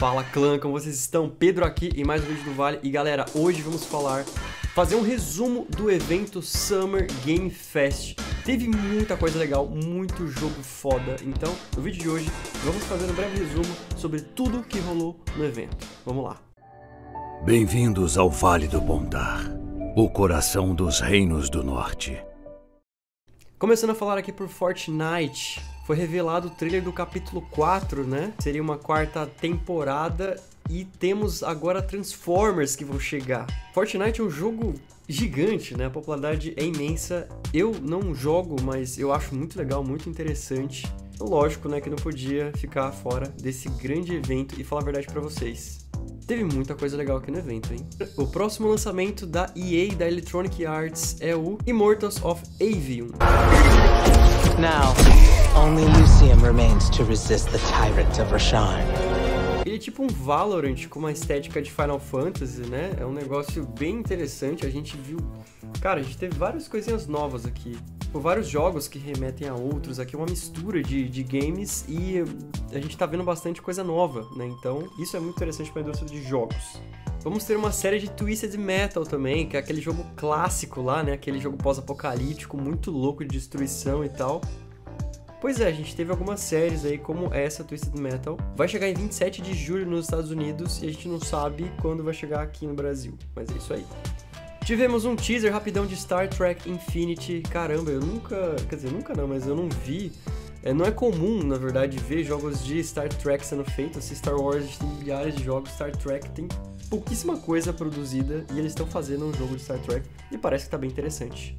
Fala clã, como vocês estão? Pedro aqui em mais um vídeo do Vale. E galera, hoje vamos fazer um resumo do evento Summer Game Fest. Teve muita coisa legal, muito jogo foda. Então, no vídeo de hoje, vamos fazer um breve resumo sobre tudo que rolou no evento. Vamos lá. Bem-vindos ao Vale do Pontar, o coração dos reinos do norte. Começando a falar aqui por Fortnite, foi revelado o trailer do capítulo 4, né? Seria uma quarta temporada e temos agora Transformers que vão chegar. Fortnite é um jogo gigante, né? A popularidade é imensa. Eu não jogo, mas eu acho muito legal, muito interessante. Lógico, né, que não podia ficar fora desse grande evento e falar a verdade pra vocês. Teve muita coisa legal aqui no evento, hein? O próximo lançamento da EA, da Electronic Arts, é o Immortals of Aveum. Now, only Lucium remains to resist the tyrant of Rashan. Ele é tipo um Valorant com uma estética de Final Fantasy, né? É um negócio bem interessante, a gente viu... Cara, a gente teve várias coisinhas novas aqui. Vários jogos que remetem a outros, aqui é uma mistura de games e a gente tá vendo bastante coisa nova, né? Então, isso é muito interessante para a indústria de jogos. Vamos ter uma série de Twisted Metal também, que é aquele jogo clássico lá, né? Aquele jogo pós-apocalíptico, muito louco de destruição e tal. Pois é, a gente teve algumas séries aí, como essa, Twisted Metal. Vai chegar em 27 de julho nos Estados Unidos e a gente não sabe quando vai chegar aqui no Brasil, mas é isso aí. Tivemos um teaser rapidão de Star Trek Infinity. Caramba, eu nunca... Quer dizer, nunca não, mas eu não vi. Não é comum, na verdade, ver jogos de Star Trek sendo feitos. Star Wars, a gente tem milhares de jogos. Star Trek tem pouquíssima coisa produzida e eles estão fazendo um jogo de Star Trek e parece que tá bem interessante.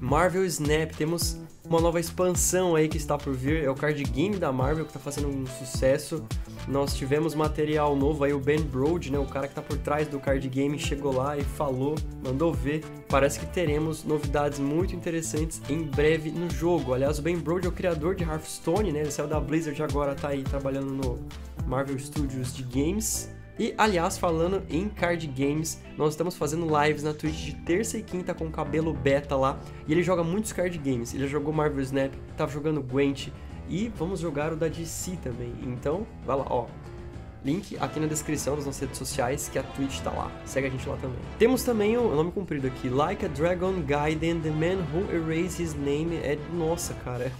Marvel Snap, temos uma nova expansão aí que está por vir, é o card game da Marvel que está fazendo um sucesso. Nós tivemos material novo aí, o Ben Brode, né, o cara que está por trás do card game, chegou lá e falou, mandou ver. Parece que teremos novidades muito interessantes em breve no jogo. Aliás, o Ben Brode é o criador de Hearthstone, né, ele saiu da Blizzard e agora está aí trabalhando no Marvel Studios de games. E, aliás, falando em card games, nós estamos fazendo lives na Twitch de terça e quinta com o Cabelo Beta lá. E ele joga muitos card games. Ele já jogou Marvel Snap, tava jogando Gwent e vamos jogar o da DC também. Então, vai lá, ó. Link aqui na descrição das nossas redes sociais que a Twitch tá lá. Segue a gente lá também. Temos também o nome comprido aqui. Like a Dragon Gaiden, The Man Who Erased His Name. É, nossa, cara.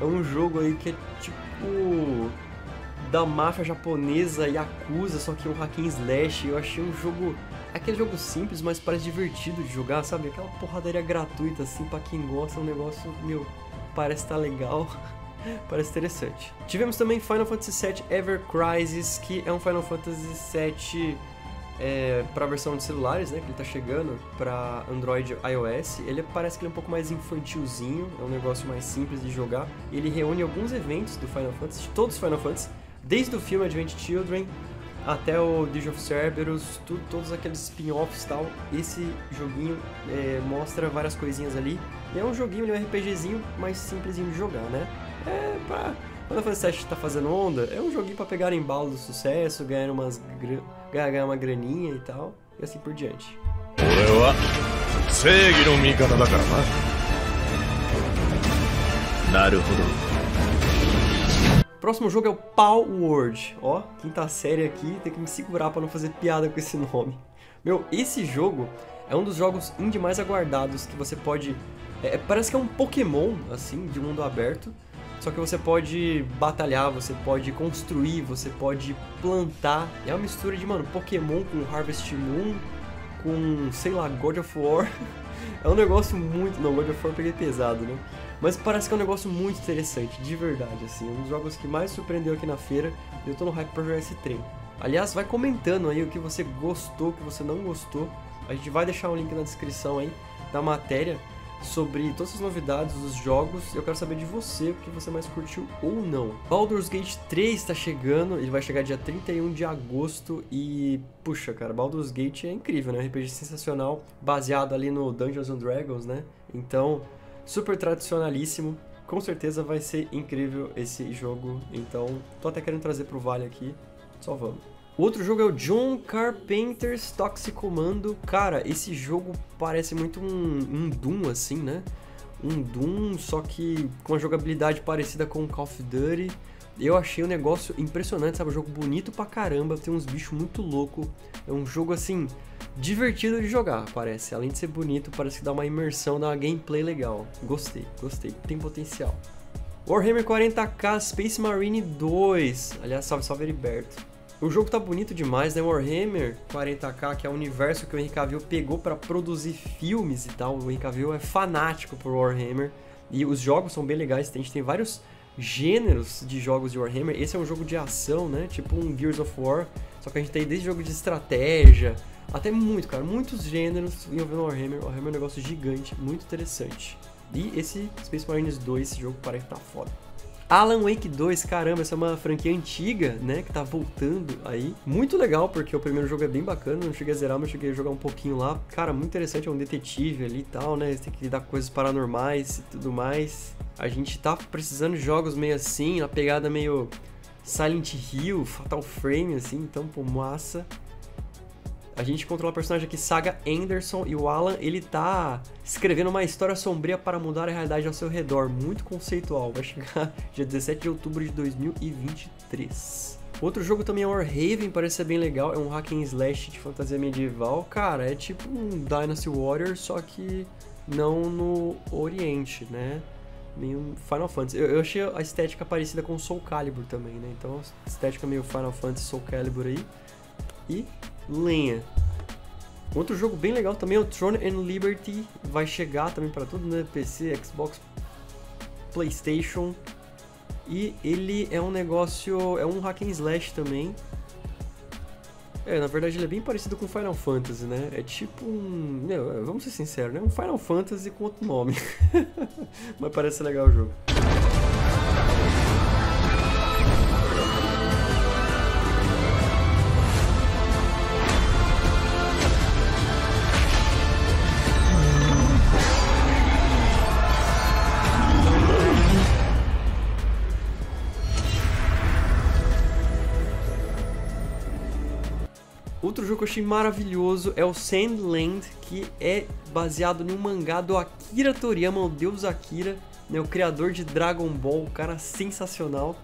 É um jogo aí que é tipo... da máfia japonesa Yakuza, só que um hack and slash. Eu achei um jogo, aquele jogo simples, mas parece divertido de jogar, sabe? Aquela porradaria gratuita, assim, pra quem gosta, um negócio, meu, parece tá legal, parece interessante. Tivemos também Final Fantasy VII Ever Crisis, que é um Final Fantasy VII pra versão de celulares, né? Que ele tá chegando pra Android e iOS. Ele parece que ele é um pouco mais infantilzinho, é um negócio mais simples de jogar. Ele reúne alguns eventos do Final Fantasy, de todos os Final Fantasy, desde o filme Advent Children até o Age of Cerberus, todos aqueles spin-offs e tal. Esse joguinho mostra várias coisinhas ali. E é um joguinho, um RPGzinho mais simplesinho de jogar, né? Quando a Final Fantasy tá fazendo onda, é um joguinho pra pegar embalo do sucesso, ganhar uma graninha e tal, e assim por diante. Próximo jogo é o Pow World, ó, quinta série aqui, tem que me segurar pra não fazer piada com esse nome. Meu, esse jogo é um dos jogos indie mais aguardados que você pode... parece que é um Pokémon, assim, de mundo aberto, só que você pode batalhar, você pode construir, você pode plantar. É uma mistura de, mano, Pokémon com Harvest Moon, com, sei lá, God of War. É um negócio muito... Não, God of War eu peguei pesado, né? Mas parece que é um negócio muito interessante, de verdade, assim. É um dos jogos que mais surpreendeu aqui na feira. E eu tô no hype pra jogar esse trem. Aliás, vai comentando aí o que você gostou, o que você não gostou. A gente vai deixar um link na descrição aí da matéria sobre todas as novidades dos jogos. Eu quero saber de você, o que você mais curtiu ou não. Baldur's Gate 3 tá chegando, ele vai chegar dia 31 de agosto e... Puxa, cara, Baldur's Gate é incrível, né? Um RPG sensacional, baseado ali no Dungeons and Dragons, né? Então, super tradicionalíssimo. Com certeza vai ser incrível esse jogo, então tô até querendo trazer pro Vale aqui, só vamos. O outro jogo é o John Carpenter's Toxic Commando. Cara, esse jogo parece muito um Doom, assim, né? Um Doom, só que com uma jogabilidade parecida com o Call of Duty. Eu achei um negócio impressionante, sabe? Um jogo bonito pra caramba, tem uns bichos muito loucos. É um jogo, assim, divertido de jogar, parece. Além de ser bonito, parece que dá uma imersão, dá uma gameplay legal. Gostei, gostei. Tem potencial. Warhammer 40k Space Marine 2. Aliás, salve, salve, Heriberto. O jogo tá bonito demais, né? Warhammer 40k, que é o universo que o Henrique Cavill pegou pra produzir filmes e tal. O Henrique Cavill é fanático por Warhammer. E os jogos são bem legais. A gente tem vários gêneros de jogos de Warhammer. Esse é um jogo de ação, né? Tipo um Gears of War. Só que a gente tem desde jogo de estratégia até muito, cara. Muitos gêneros envolvendo Warhammer. Warhammer é um negócio gigante, muito interessante. E esse Space Marines 2, esse jogo parece que tá foda. Alan Wake 2, caramba, essa é uma franquia antiga, né, que tá voltando aí. Muito legal, porque o primeiro jogo é bem bacana, não cheguei a zerar, mas cheguei a jogar um pouquinho lá. Cara, muito interessante, é um detetive ali e tal, né, tem que lidar com coisas paranormais e tudo mais. A gente tá precisando de jogos meio assim, uma pegada meio Silent Hill, Fatal Frame, assim, então, pô, massa. A gente controla o personagem aqui, Saga Anderson, e o Alan, ele tá escrevendo uma história sombria para mudar a realidade ao seu redor. Muito conceitual, vai chegar dia 17 de outubro de 2023. Outro jogo também é Warhaven, parece ser bem legal, é um hack and slash de fantasia medieval. Cara, é tipo um Dynasty Warrior, só que não no Oriente, né? Meio Final Fantasy. Eu achei a estética parecida com Soul Calibur também, né? Então, estética meio Final Fantasy, Soul Calibur aí. E lenha. Outro jogo bem legal também é o Throne and Liberty. Vai chegar também para tudo, né? PC, Xbox, PlayStation. E ele é um negócio... é um hack and slash também. É, na verdade ele é bem parecido com Final Fantasy, né? É tipo um... não, vamos ser sinceros, né? Um Final Fantasy com outro nome. Mas parece legal o jogo. Outro jogo que eu achei maravilhoso é o Sandland, que é baseado num mangá do Akira Toriyama, o deus Akira, né, o criador de Dragon Ball, um cara sensacional,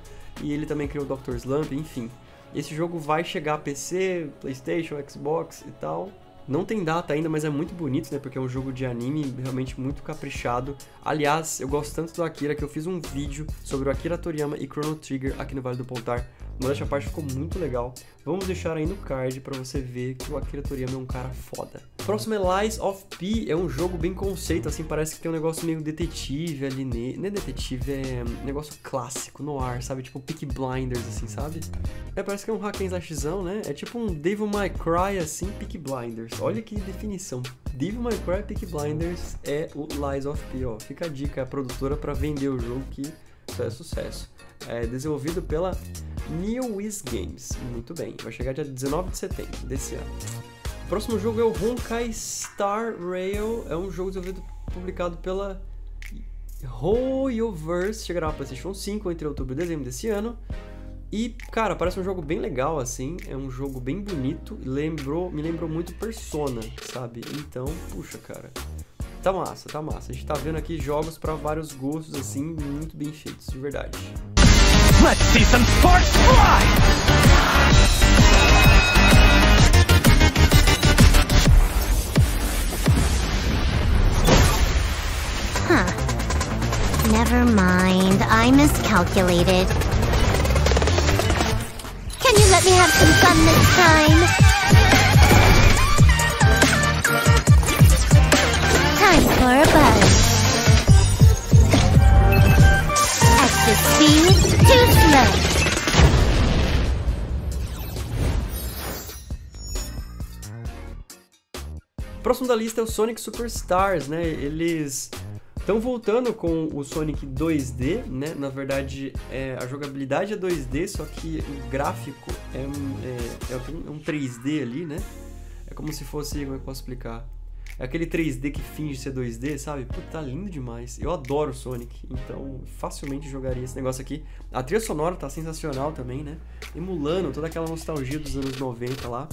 e ele também criou o Dr. Slump, enfim. Esse jogo vai chegar a PC, Playstation, Xbox e tal. Não tem data ainda, mas é muito bonito, né, porque é um jogo de anime realmente muito caprichado. Aliás, eu gosto tanto do Akira que eu fiz um vídeo sobre o Akira Toriyama e Chrono Trigger aqui no Vale do Pontar. Mas essa parte ficou muito legal. Vamos deixar aí no card pra você ver que o Akira Toriyama é um cara foda. O próximo é Lies of P. É um jogo bem conceito, assim, parece que tem um negócio meio detetive ali nele. Não é detetive, é um negócio clássico, noir, sabe? Tipo Peaky Blinders, assim, sabe? É, parece que é um hack and slashzão, né? É tipo um Devil May Cry, assim, Peaky Blinders. Olha que definição. Devil May Cry, Peaky Blinders é o Lies of P, ó. Fica a dica, a produtora pra vender o jogo que só é sucesso. É desenvolvido pela Neowiz Games. Muito bem, vai chegar dia 19 de setembro desse ano. O próximo jogo é o Honkai Star Rail. É um jogo desenvolvido, publicado pela HoYoverse. Chegará para PlayStation 5 entre outubro e dezembro desse ano. E, cara, parece um jogo bem legal, assim. É um jogo bem bonito. Me lembrou muito Persona, sabe? Então, puxa, cara. Tá massa, tá massa. A gente tá vendo aqui jogos para vários gostos, assim, muito bem feitos, de verdade. Let's see some sparks fly! Huh. Never mind, I miscalculated. Can you let me have some fun this time? Time for a buzz. At the speed too slow. Próximo da lista é o Sonic Superstars, né? Eles estão voltando com o Sonic 2D, né? Na verdade, a jogabilidade é 2D, só que o gráfico é um 3D ali, né? É como se fosse... como eu posso explicar? aquele 3D que finge ser 2D, sabe? Pô, tá lindo demais. Eu adoro Sonic, então facilmente jogaria esse negócio aqui. A trilha sonora tá sensacional também, né? Emulando toda aquela nostalgia dos anos 90 lá.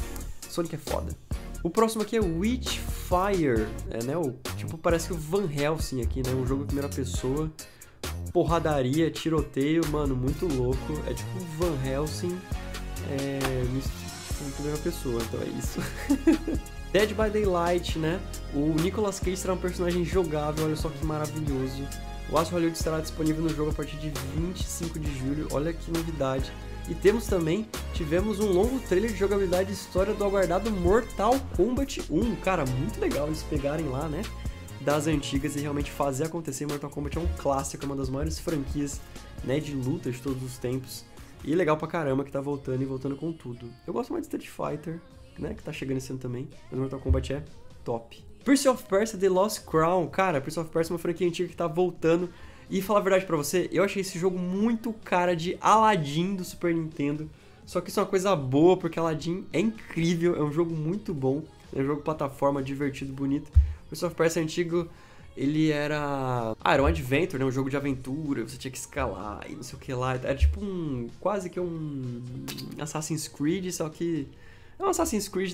Sonic é foda. O próximo aqui é Witchfire, né? Tipo, parece que o Van Helsing aqui, né? Um jogo em primeira pessoa, porradaria, tiroteio, mano, muito louco. É tipo Van Helsing em primeira pessoa, então é isso. Dead by Daylight, né? O Nicolas Cage será um personagem jogável, olha só que maravilhoso. O Astro Hollywood estará disponível no jogo a partir de 25 de julho, olha que novidade. E tivemos um longo trailer de jogabilidade e história do aguardado Mortal Kombat 1. Cara, muito legal eles pegarem lá, né, das antigas e realmente fazer acontecer. Mortal Kombat é um clássico, uma das maiores franquias, né, de luta de todos os tempos. E legal pra caramba que tá voltando e voltando com tudo. Eu gosto mais de Street Fighter, né, que tá chegando esse ano também, mas Mortal Kombat é top. Prince of Persia The Lost Crown. Cara, Prince of Persia é uma franquia antiga que tá voltando. E falar a verdade pra você, eu achei esse jogo muito cara de Aladdin do Super Nintendo. Só que isso é uma coisa boa, porque Aladdin é incrível, é um jogo muito bom. É um jogo plataforma, divertido, bonito. Prince of Persia antigo, ele era... era um adventure, né? Um jogo de aventura, você tinha que escalar e não sei o que lá. Era tipo um... quase que um Assassin's Creed, só que... é um Assassin's Creed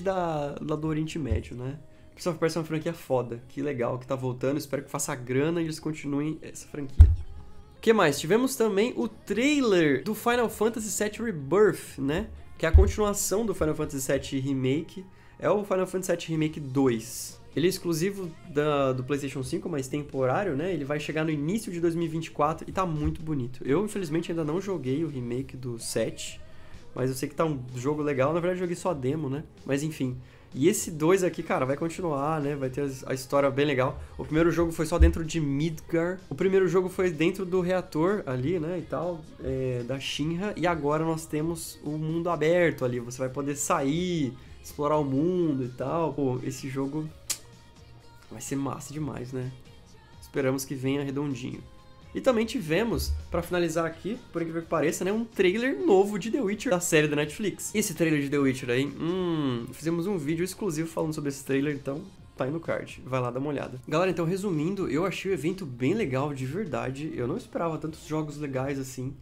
do Oriente Médio, né? Prince of Persia é uma franquia foda, que legal, que tá voltando, espero que faça grana e eles continuem essa franquia. O que mais? Tivemos também o trailer do Final Fantasy VII Rebirth, né? Que é a continuação do Final Fantasy VII Remake, é o Final Fantasy VII Remake 2. Ele é exclusivo do PlayStation 5, mas temporário, né? Ele vai chegar no início de 2024 e tá muito bonito. Eu, infelizmente, ainda não joguei o remake do 7, mas eu sei que tá um jogo legal, na verdade eu joguei só a demo, né? Mas enfim... E esse 2 aqui, cara, vai continuar, né? Vai ter a história bem legal. O primeiro jogo foi só dentro de Midgar. O primeiro jogo foi dentro do reator ali, né? E tal, da Shinra. E agora nós temos o mundo aberto ali. Você vai poder sair, explorar o mundo e tal. Pô, esse jogo vai ser massa demais, né? Esperamos que venha redondinho. E também tivemos, pra finalizar aqui, por incrível que pareça, né, um trailer novo de The Witcher, da série da Netflix. Esse trailer de The Witcher aí, fizemos um vídeo exclusivo falando sobre esse trailer, então tá aí no card, vai lá dar uma olhada. Galera, então resumindo, eu achei o evento bem legal, de verdade, eu não esperava tantos jogos legais assim.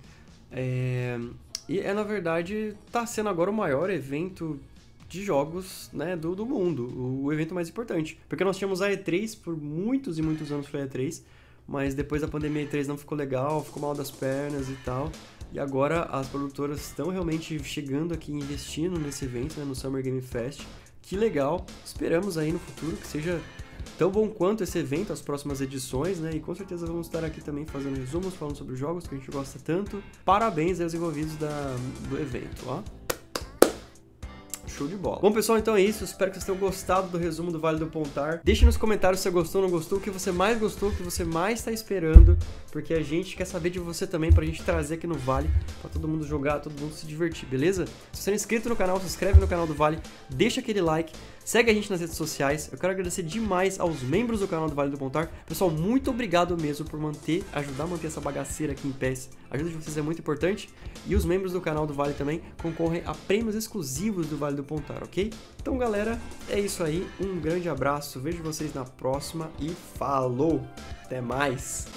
Na verdade, tá sendo agora o maior evento de jogos, né, do mundo, o evento mais importante. Porque nós tínhamos a E3, por muitos e muitos anos foi a E3, mas depois da pandemia E3 não ficou legal, ficou mal das pernas e tal. E agora as produtoras estão realmente chegando aqui e investindo nesse evento, né, no Summer Game Fest. Que legal, esperamos aí no futuro que seja tão bom quanto esse evento, as próximas edições, né? E com certeza vamos estar aqui também fazendo resumos, falando sobre jogos que a gente gosta tanto. Parabéns aos envolvidos do evento, ó. Show de bola. Bom, pessoal, então é isso. Espero que vocês tenham gostado do resumo do Vale do Pontar. Deixe nos comentários se você gostou ou não gostou, o que você mais gostou, o que você mais está esperando, porque a gente quer saber de você também, pra gente trazer aqui no Vale, pra todo mundo jogar, todo mundo se divertir, beleza? Se você não é inscrito no canal, se inscreve no canal do Vale, deixa aquele like, segue a gente nas redes sociais. Eu quero agradecer demais aos membros do canal do Vale do Pontar. Pessoal, muito obrigado mesmo por ajudar a manter essa bagaceira aqui em pé. A ajuda de vocês é muito importante. E os membros do canal do Vale também concorrem a prêmios exclusivos do Vale do Pontar, ok? Então, galera, é isso aí. Um grande abraço. Vejo vocês na próxima e falou! Até mais!